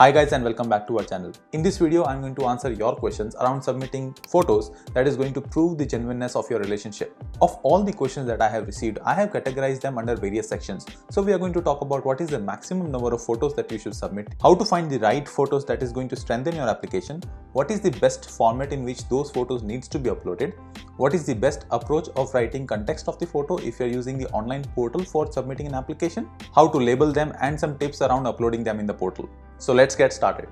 Hi guys and welcome back to our channel. In this video, I'm going to answer your questions around submitting photos that is going to prove the genuineness of your relationship. Of all the questions that I have received, I have categorized them under various sections. So we are going to talk about what is the maximum number of photos that you should submit, how to find the right photos that is going to strengthen your application, what is the best format in which those photos needs to be uploaded, what is the best approach of writing context of the photo if you're using the online portal for submitting an application, how to label them and some tips around uploading them in the portal. So let's get started.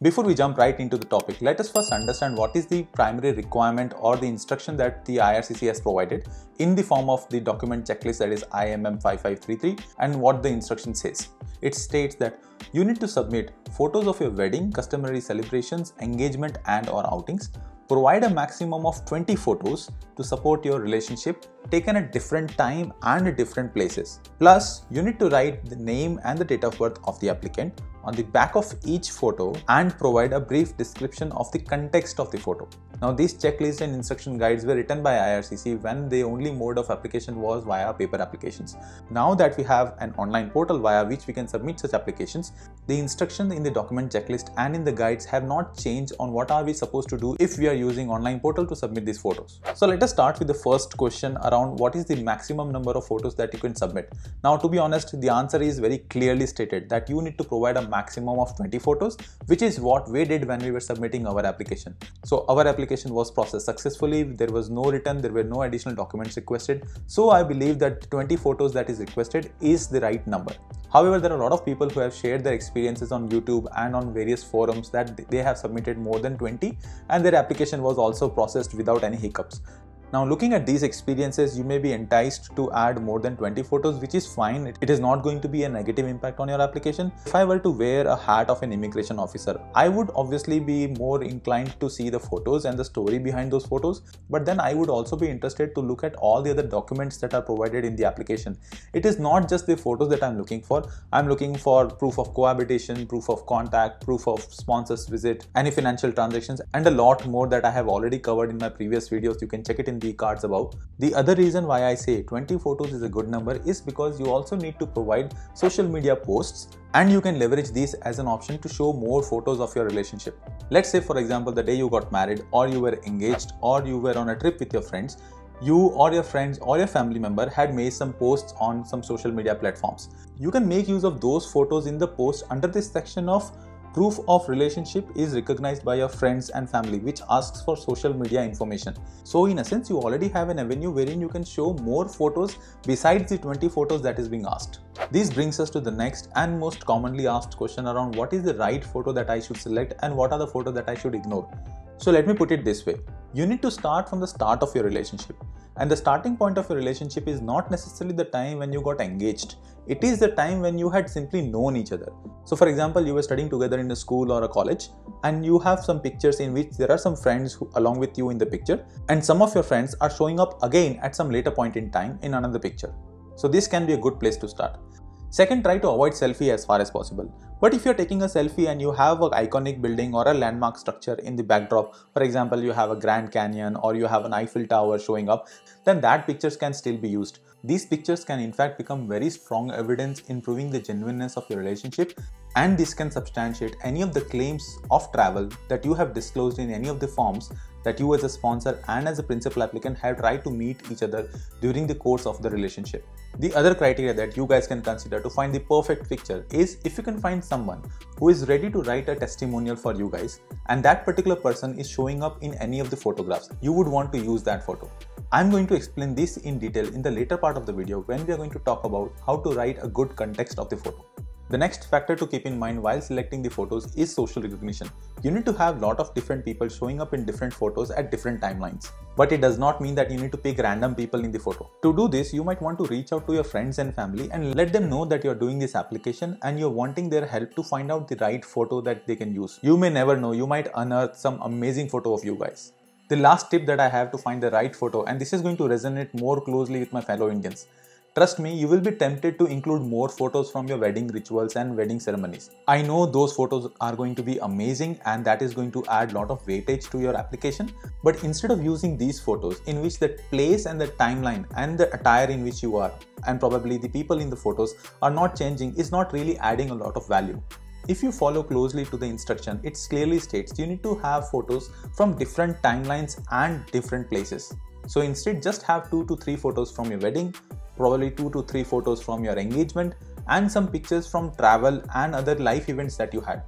Before we jump right into the topic, let us first understand what is the primary requirement or the instruction that the IRCC has provided in the form of the document checklist, that is IMM 5533, and what the instruction says. It states that you need to submit photos of your wedding, customary celebrations, engagement and/or outings. Provide a maximum of 20 photos to support your relationship taken at different time and at different places. Plus, you need to write the name and the date of birth of the applicant on the back of each photo and provide a brief description of the context of the photo. Now, these checklists and instruction guides were written by IRCC when the only mode of application was via paper applications. Now that we have an online portal via which we can submit such applications, the instructions in the document checklist and in the guides have not changed on what are we supposed to do if we are using online portal to submit these photos. So let us start with the first question around what is the maximum number of photos that you can submit. Now, to be honest, the answer is very clearly stated that you need to provide a maximum of 20 photos, which is what we did when we were submitting our application. So our application was processed successfully. There was no return, there were no additional documents requested. So I believe that 20 photos that is requested is the right number. However, there are a lot of people who have shared their experiences on YouTube and on various forums that they have submitted more than 20 and their application was also processed without any hiccups. Now, looking at these experiences, you may be enticed to add more than 20 photos, which is fine. It is not going to be a negative impact on your application. If I were to wear a hat of an immigration officer, I would obviously be more inclined to see the photos and the story behind those photos. But then I would also be interested to look at all the other documents that are provided in the application. It is not just the photos that I'm looking for. I'm looking for proof of cohabitation, proof of contact, proof of sponsor's visit, any financial transactions, and a lot more that I have already covered in my previous videos. You can check it in the cards above. The other reason why I say 20 photos is a good number is because you also need to provide social media posts and you can leverage these as an option to show more photos of your relationship. Let's say, for example, the day you got married or you were engaged or you were on a trip with your friends, you or your friends or your family member had made some posts on some social media platforms. You can make use of those photos in the post under this section of proof of relationship is recognized by your friends and family, which asks for social media information. So in a sense, you already have an avenue wherein you can show more photos besides the 20 photos that is being asked. This brings us to the next and most commonly asked question around what is the right photo that I should select and what are the photos that I should ignore. So let me put it this way. You need to start from the start of your relationship. And the starting point of your relationship is not necessarily the time when you got engaged. It is the time when you had simply known each other. So for example, you were studying together in a school or a college and you have some pictures in which there are some friends who along with you in the picture and some of your friends are showing up again at some later point in time in another picture. So this can be a good place to start. Second, try to avoid selfie as far as possible. But if you're taking a selfie and you have an iconic building or a landmark structure in the backdrop, for example, you have a Grand Canyon or you have an Eiffel Tower showing up, then that pictures can still be used. These pictures can in fact become very strong evidence in proving the genuineness of your relationship, and this can substantiate any of the claims of travel that you have disclosed in any of the forms that you as a sponsor and as a principal applicant have tried to meet each other during the course of the relationship. The other criteria that you guys can consider to find the perfect picture is if you can find someone who is ready to write a testimonial for you guys and that particular person is showing up in any of the photographs, you would want to use that photo. I'm going to explain this in detail in the later part of the video when we are going to talk about how to write a good context of the photo. The next factor to keep in mind while selecting the photos is social recognition. You need to have a lot of different people showing up in different photos at different timelines. But it does not mean that you need to pick random people in the photo. To do this, you might want to reach out to your friends and family and let them know that you're doing this application and you're wanting their help to find out the right photo that they can use. You may never know, you might unearth some amazing photo of you guys. The last tip that I have to find the right photo, and this is going to resonate more closely with my fellow Indians, Trust me, you will be tempted to include more photos from your wedding rituals and wedding ceremonies. I know those photos are going to be amazing and that is going to add a lot of weightage to your application, but instead of using these photos in which the place and the timeline and the attire in which you are and probably the people in the photos are not changing is not really adding a lot of value. If you follow closely to the instruction, it clearly states you need to have photos from different timelines and different places. So instead just have 2 to 3 photos from your wedding, probably 2 to 3 photos from your engagement and some pictures from travel and other life events that you had.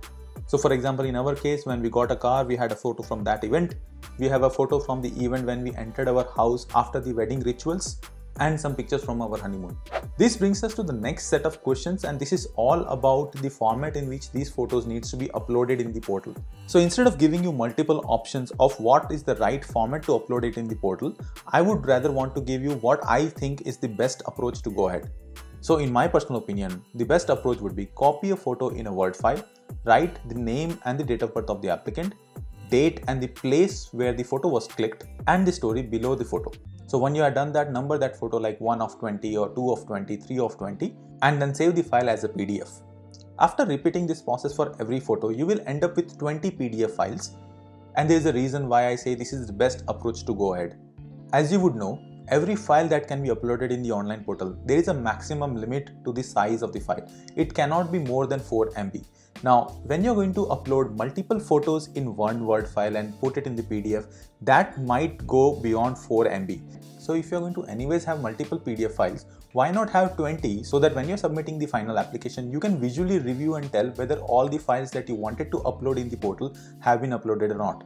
So for example, in our case, when we got a car, we had a photo from that event. We have a photo from the event when we entered our house after the wedding rituals, and some pictures from our honeymoon. This brings us to the next set of questions, and this is all about the format in which these photos needs to be uploaded in the portal. So instead of giving you multiple options of what is the right format to upload it in the portal, I would rather want to give you what I think is the best approach to go ahead. So in my personal opinion, the best approach would be copy a photo in a Word file, write the name and the date of birth of the applicant, date and the place where the photo was clicked, and the story below the photo. So when you are done that, number that photo like 1 of 20 or 2 of 20, 3 of 20, and then save the file as a PDF. After repeating this process for every photo, you will end up with 20 PDF files. And there is a reason why I say this is the best approach to go ahead. As you would know, every file that can be uploaded in the online portal, there is a maximum limit to the size of the file. It cannot be more than 4 MB. Now, when you're going to upload multiple photos in one Word file and put it in the PDF, that might go beyond 4 MB. So if you're going to anyways have multiple PDF files, why not have 20 so that when you're submitting the final application, you can visually review and tell whether all the files that you wanted to upload in the portal have been uploaded or not.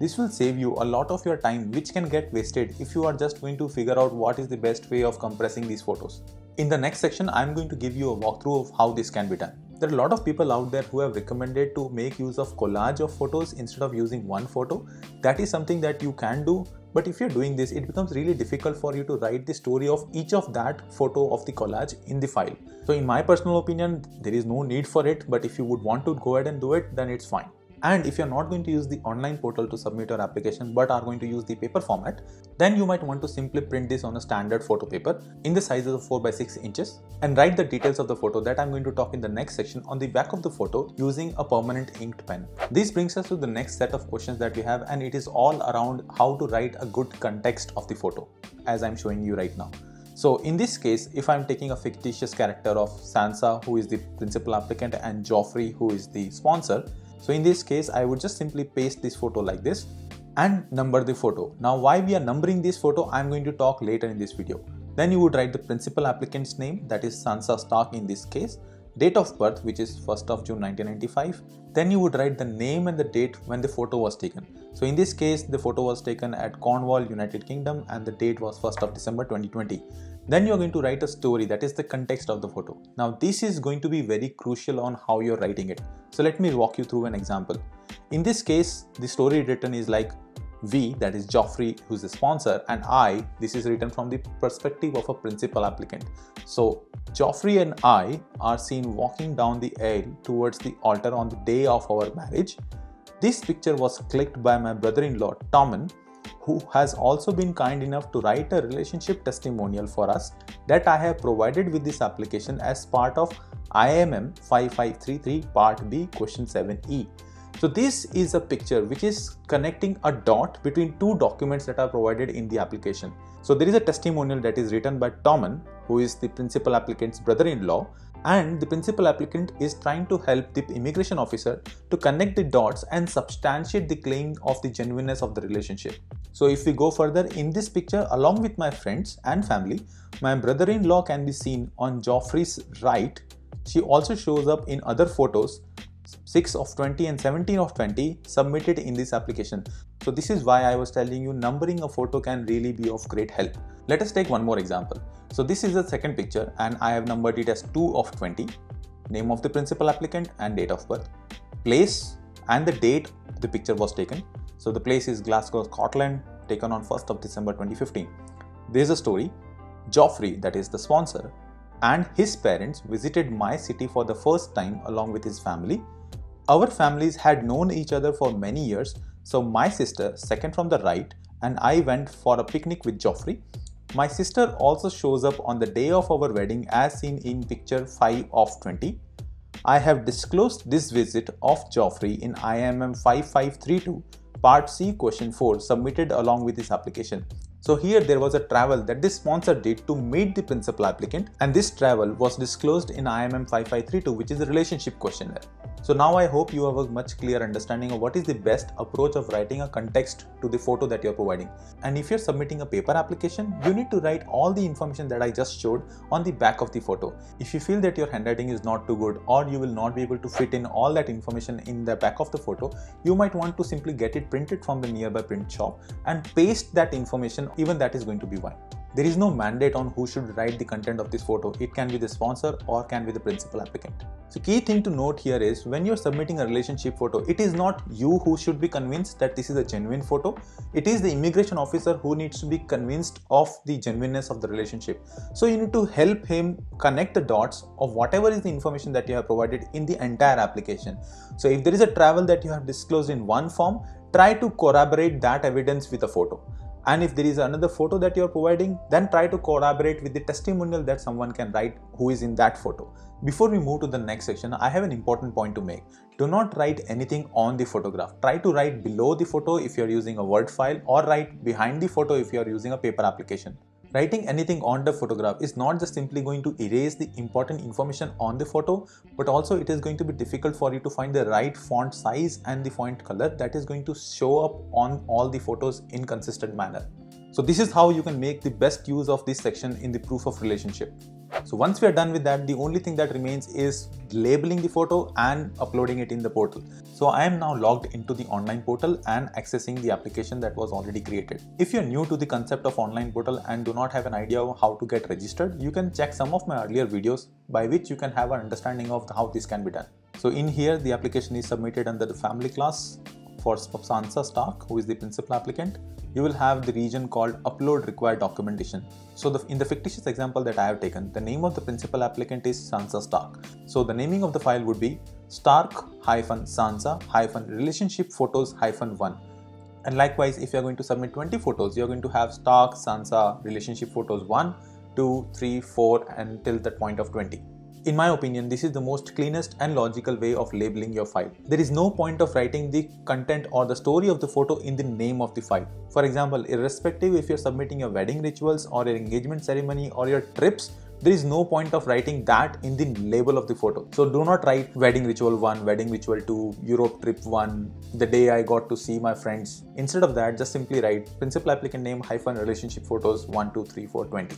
This will save you a lot of your time, which can get wasted if you are just going to figure out what is the best way of compressing these photos. In the next section, I'm going to give you a walkthrough of how this can be done. There are a lot of people out there who have recommended to make use of collage of photos instead of using one photo. That is something that you can do, but if you're doing this, it becomes really difficult for you to write the story of each of that photo of the collage in the file. So in my personal opinion, there is no need for it, but if you would want to go ahead and do it, then it's fine. And if you're not going to use the online portal to submit your application but are going to use the paper format, then you might want to simply print this on a standard photo paper in the sizes of 4 by 6 inches and write the details of the photo that I'm going to talk in the next section on the back of the photo using a permanent inked pen. This brings us to the next set of questions that we have, and it is all around how to write a good context of the photo as I'm showing you right now. So in this case, if I'm taking a fictitious character of Sansa, who is the principal applicant, and Joffrey, who is the sponsor, so in this case, I would just simply paste this photo like this and number the photo. Now, why we are numbering this photo, I'm going to talk later in this video. Then you would write the principal applicant's name, that is Sansa Stark in this case, date of birth, which is 1st of June 1995. Then you would write the name and the date when the photo was taken. So in this case, the photo was taken at Cornwall, United Kingdom, and the date was 1st of December 2020. Then you're going to write a story, that is the context of the photo. Now this is going to be very crucial on how you're writing it. So let me walk you through an example. In this case, the story written is like we, that is Joffrey, who's the sponsor, and I, this is written from the perspective of a principal applicant. So Joffrey and I are seen walking down the aisle towards the altar on the day of our marriage. This picture was clicked by my brother-in-law Tommen, who has also been kind enough to write a relationship testimonial for us that I have provided with this application as part of IMM 5533 Part B, Question 7E. So this is a picture which is connecting a dot between two documents that are provided in the application. So there is a testimonial that is written by Tommen, who is the principal applicant's brother-in-law, and the principal applicant is trying to help the immigration officer to connect the dots and substantiate the claim of the genuineness of the relationship. So if we go further, in this picture, along with my friends and family, my brother-in-law can be seen on Joffrey's right. She also shows up in other photos, 6 of 20 and 17 of 20 submitted in this application. So this is why I was telling you numbering a photo can really be of great help. Let us take one more example. So this is the second picture, and I have numbered it as 2 of 20, name of the principal applicant and date of birth, place and the date the picture was taken. So the place is Glasgow, Scotland, taken on 1st of December 2015. There is a story. Joffrey, that is the sponsor, and his parents visited my city for the first time along with his family. Our families had known each other for many years, so my sister, second from the right, and I went for a picnic with Joffrey. My sister also shows up on the day of our wedding as seen in picture 5 of 20. I have disclosed this visit of Joffrey in IMM 5532 Part C question 4 submitted along with his application. So here there was a travel that this sponsor did to meet the principal applicant, and this travel was disclosed in IMM 5532, which is a relationship questionnaire. So now I hope you have a much clearer understanding of what is the best approach of writing a context to the photo that you are providing. And if you are submitting a paper application, you need to write all the information that I just showed on the back of the photo. If you feel that your handwriting is not too good or you will not be able to fit in all that information in the back of the photo, you might want to simply get it printed from the nearby print shop and paste that information. Even that is going to be why. There is no mandate on who should write the content of this photo. It can be the sponsor or can be the principal applicant. So key thing to note here is when you're submitting a relationship photo, it is not you who should be convinced that this is a genuine photo. It is the immigration officer who needs to be convinced of the genuineness of the relationship. So you need to help him connect the dots of whatever is the information that you have provided in the entire application. So if there is a travel that you have disclosed in one form, try to corroborate that evidence with a photo. And if there is another photo that you are providing, then try to corroborate with the testimonial that someone can write who is in that photo. Before we move to the next section, I have an important point to make. Do not write anything on the photograph. Try to write below the photo if you are using a Word file, or write behind the photo if you are using a paper application. Writing anything on the photograph is not just simply going to erase the important information on the photo, but also it is going to be difficult for you to find the right font size and the font color that is going to show up on all the photos in a consistent manner. So this is how you can make the best use of this section in the proof of relationship. So once we are done with that, the only thing that remains is labeling the photo and uploading it in the portal. So I am now logged into the online portal and accessing the application that was already created. If you are new to the concept of online portal and do not have an idea of how to get registered, you can check some of my earlier videos by which you can have an understanding of how this can be done. So in here, the application is submitted under the family class for Sansa Stark, who is the principal applicant. You will have the region called upload required documentation. So in the fictitious example that I have taken, the name of the principal applicant is Sansa Stark. So the naming of the file would be Stark-Sansa-Relationship-Photos-1. And likewise, if you are going to submit 20 photos, you are going to have Stark-Sansa-Relationship-Photos-1, 2, 3, 4 until that point of 20. In my opinion, this is the most cleanest and logical way of labeling your file. There is no point of writing the content or the story of the photo in the name of the file. For example, irrespective if you're submitting your wedding rituals or your engagement ceremony or your trips, there is no point of writing that in the label of the photo. So do not write wedding ritual 1, wedding ritual 2, Europe trip 1, the day I got to see my friends. Instead of that, just simply write principal applicant name -relationship-photos-1, 2, 3, 4, 20.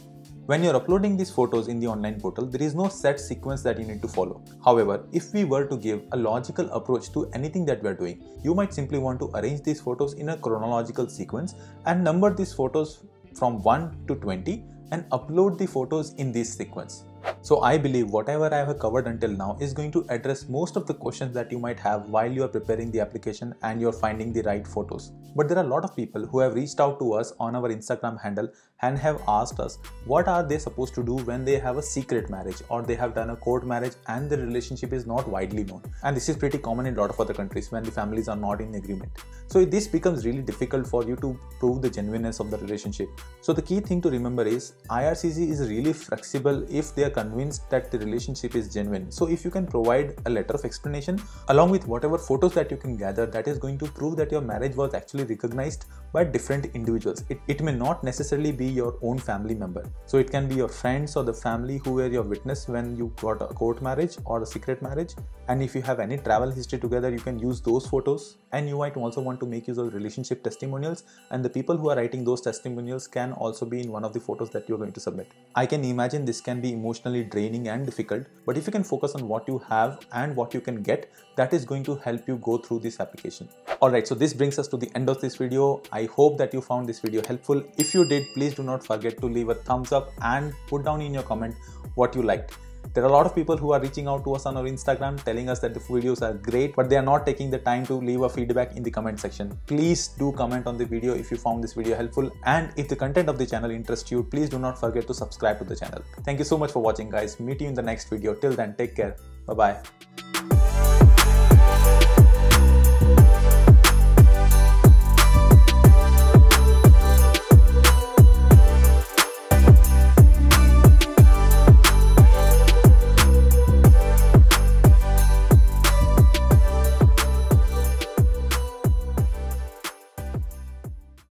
When you're uploading these photos in the online portal, there is no set sequence that you need to follow. However, if we were to give a logical approach to anything that we are doing, you might simply want to arrange these photos in a chronological sequence and number these photos from 1 to 20 and upload the photos in this sequence. So I believe whatever I have covered until now is going to address most of the questions that you might have while you are preparing the application and you are finding the right photos. But there are a lot of people who have reached out to us on our Instagram handle and have asked us what are they supposed to do when they have a secret marriage or they have done a court marriage and the relationship is not widely known. And this is pretty common in a lot of other countries when the families are not in agreement. So this becomes really difficult for you to prove the genuineness of the relationship. So the key thing to remember is IRCC is really flexible if they are convinced that the relationship is genuine. So if you can provide a letter of explanation along with whatever photos that you can gather, that is going to prove that your marriage was actually recognized by different individuals. It may not necessarily be your own family member. So it can be your friends or the family who were your witness when you got a court marriage or a secret marriage. And if you have any travel history together, you can use those photos. And you might also want to make use of relationship testimonials, and the people who are writing those testimonials can also be in one of the photos that you're going to submit. I can imagine this can be emotionally draining and difficult, but if you can focus on what you have and what you can get, that is going to help you go through this application. Alright, so this brings us to the end of this video. I hope that you found this video helpful. If you did, please do not forget to leave a thumbs up and put down in your comment what you liked. There are a lot of people who are reaching out to us on our Instagram telling us that the videos are great, but they are not taking the time to leave a feedback in the comment section. Please do comment on the video if you found this video helpful, and if the content of the channel interests you, please do not forget to subscribe to the channel. Thank you so much for watching, guys. Meet you in the next video. Till then, take care. Bye-bye.